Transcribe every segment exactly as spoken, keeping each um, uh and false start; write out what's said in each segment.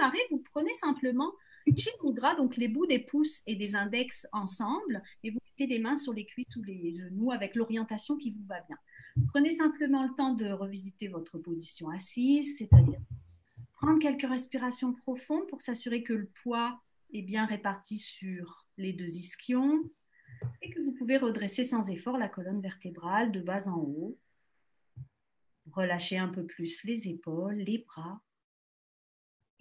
démarrer, vous prenez simplement chin mudra, donc les bouts des pouces et des index ensemble, et vous mettez les mains sur les cuisses ou les genoux avec l'orientation qui vous va bien. Prenez simplement le temps de revisiter votre position assise, c'est-à-dire prendre quelques respirations profondes pour s'assurer que le poids est bien réparti sur les deux ischions et que vous pouvez redresser sans effort la colonne vertébrale de bas en haut. Relâchez un peu plus les épaules, les bras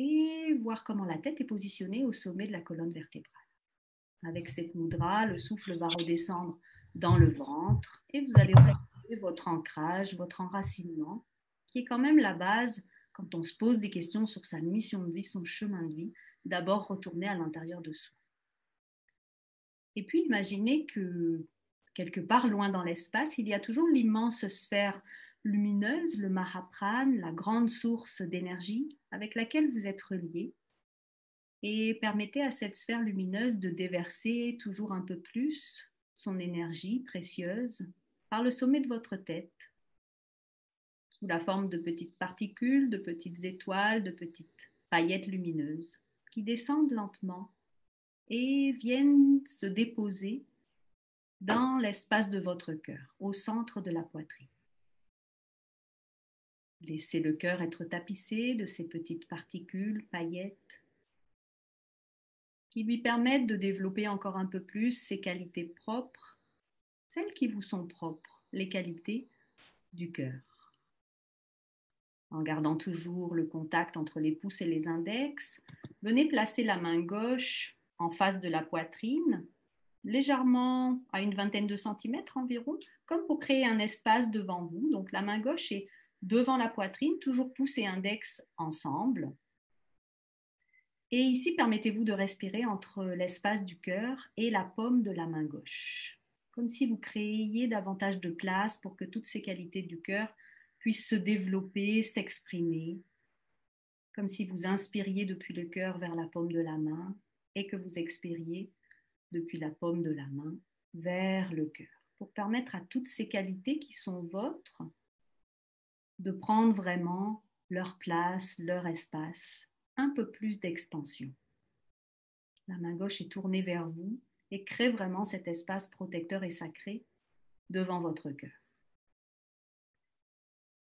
et voir comment la tête est positionnée au sommet de la colonne vertébrale. Avec cette mudra, le souffle va redescendre dans le ventre et vous allez retrouver votre ancrage, votre enracinement qui est quand même la base quand on se pose des questions sur sa mission de vie, son chemin de vie, d'abord retourner à l'intérieur de soi. Et puis imaginez que quelque part loin dans l'espace, il y a toujours l'immense sphère lumineuse, le Mahapran, la grande source d'énergie avec laquelle vous êtes relié. Et permettez à cette sphère lumineuse de déverser toujours un peu plus son énergie précieuse par le sommet de votre tête, sous la forme de petites particules, de petites étoiles, de petites paillettes lumineuses qui descendent lentement et viennent se déposer dans l'espace de votre cœur, au centre de la poitrine. Laissez le cœur être tapissé de ces petites particules, paillettes, qui lui permettent de développer encore un peu plus ses qualités propres, celles qui vous sont propres, les qualités du cœur. En gardant toujours le contact entre les pouces et les index, venez placer la main gauche en face de la poitrine, légèrement à une vingtaine de centimètres environ, comme pour créer un espace devant vous. Donc la main gauche est devant la poitrine, toujours pouce et index ensemble. Et ici, permettez-vous de respirer entre l'espace du cœur et la paume de la main gauche, comme si vous créiez davantage de place pour que toutes ces qualités du cœur puissent se développer, s'exprimer, comme si vous inspiriez depuis le cœur vers la paume de la main et que vous expiriez depuis la paume de la main vers le cœur, pour permettre à toutes ces qualités qui sont vôtres de prendre vraiment leur place, leur espace, un peu plus d'expansion. La main gauche est tournée vers vous et crée vraiment cet espace protecteur et sacré devant votre cœur.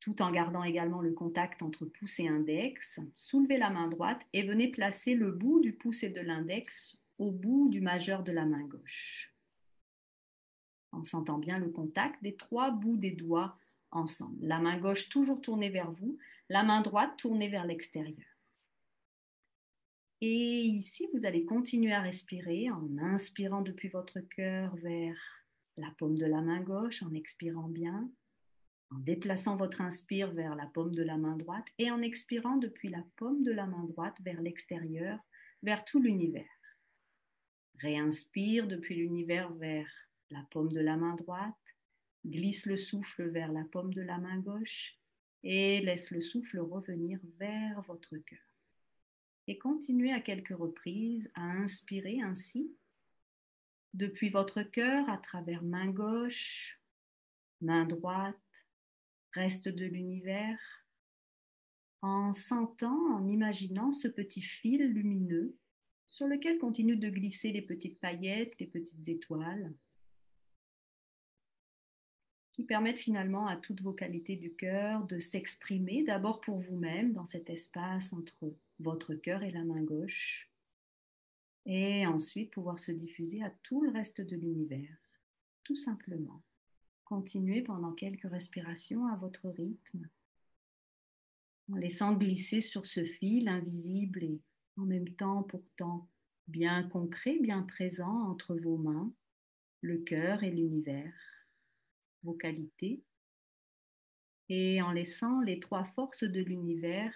Tout en gardant également le contact entre pouce et index, soulevez la main droite et venez placer le bout du pouce et de l'index au bout du majeur de la main gauche, en sentant bien le contact des trois bouts des doigts ensemble. La main gauche toujours tournée vers vous, la main droite tournée vers l'extérieur. Et ici, vous allez continuer à respirer en inspirant depuis votre cœur vers la paume de la main gauche, en expirant bien, en déplaçant votre inspire vers la paume de la main droite et en expirant depuis la paume de la main droite vers l'extérieur, vers tout l'univers. Réinspire depuis l'univers vers la paume de la main droite, glisse le souffle vers la paume de la main gauche et laisse le souffle revenir vers votre cœur. Et continuez à quelques reprises à inspirer ainsi depuis votre cœur à travers main gauche, main droite, reste de l'univers, en sentant, en imaginant ce petit fil lumineux sur lequel continuent de glisser les petites paillettes, les petites étoiles, qui permettent finalement à toutes vos qualités du cœur de s'exprimer d'abord pour vous-même dans cet espace entre votre cœur et la main gauche, et ensuite pouvoir se diffuser à tout le reste de l'univers, tout simplement. Continuez pendant quelques respirations à votre rythme, en laissant glisser sur ce fil invisible et en même temps pourtant bien concret, bien présent entre vos mains, le cœur et l'univers, vos qualités, et en laissant les trois forces de l'univers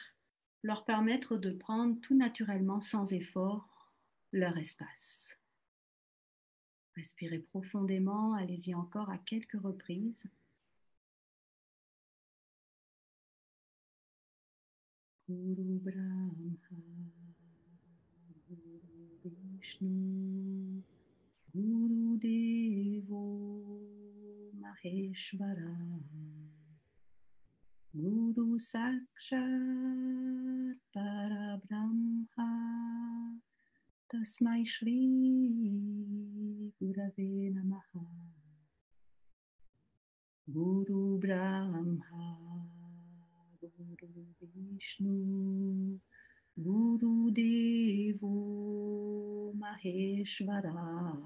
leur permettre de prendre tout naturellement, sans effort, leur espace. Respirez profondément, allez-y encore à quelques reprises. Guru Brahma, Guru Vishnu, Guru Devo Maheshwara, Guru Sakshat Parabrahma, Tasmai Shri Gurave Namaha. Guru Brahma, Guru Vishnu, Guru Devo Maheshwara,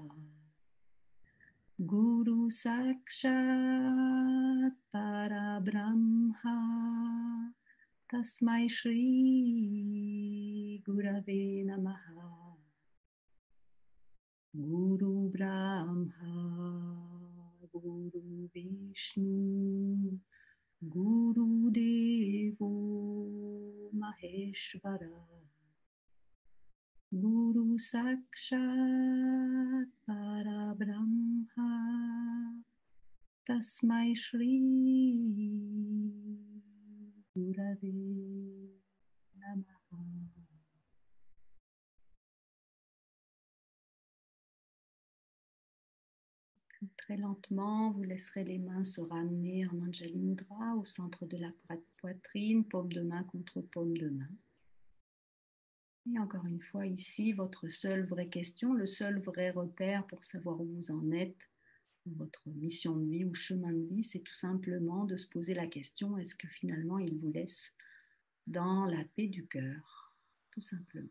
Guru Sakshat Parabrahma, Tasmai Shri Gurave Namaha. Guru Brahma, Guru Vishnu, Guru Devo Maheshwara, Guru Sakshat Parabrahma, Tasmai Shri Gurave Namaha. Très lentement, vous laisserez les mains se ramener en Anjali Mudra au centre de la poitrine, paume de main contre paume de main. Et encore une fois ici, votre seule vraie question, le seul vrai repère pour savoir où vous en êtes, votre mission de vie ou chemin de vie, c'est tout simplement de se poser la question, est-ce que finalement il vous laisse dans la paix du cœur, tout simplement.